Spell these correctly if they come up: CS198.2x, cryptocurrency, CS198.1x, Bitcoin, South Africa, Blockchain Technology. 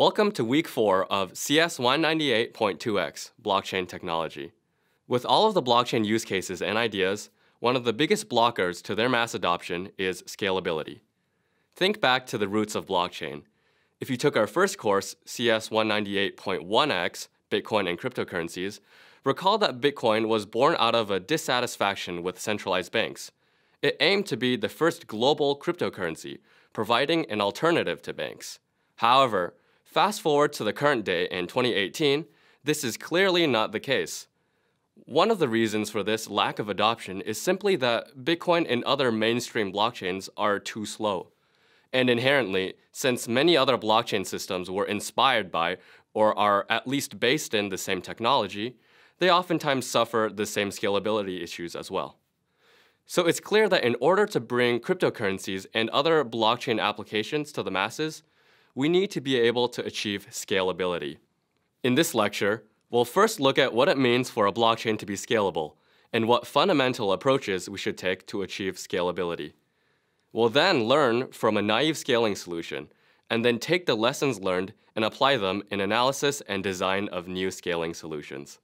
Welcome to week 4 of CS198.2x, blockchain technology. With all of the blockchain use cases and ideas, one of the biggest blockers to their mass adoption is scalability. Think back to the roots of blockchain. If you took our first course, CS198.1x, Bitcoin and cryptocurrencies, recall that Bitcoin was born out of a dissatisfaction with centralized banks. It aimed to be the first global cryptocurrency, providing an alternative to banks. However, fast forward to the current day in 2018, this is clearly not the case. One of the reasons for this lack of adoption is simply that Bitcoin and other mainstream blockchains are too slow. And inherently, since many other blockchain systems were inspired by or are at least based in the same technology, they oftentimes suffer the same scalability issues as well. So it's clear that in order to bring cryptocurrencies and other blockchain applications to the masses, we need to be able to achieve scalability. In this lecture, we'll first look at what it means for a blockchain to be scalable and what fundamental approaches we should take to achieve scalability. We'll then learn from a naive scaling solution and then take the lessons learned and apply them in analysis and design of new scaling solutions.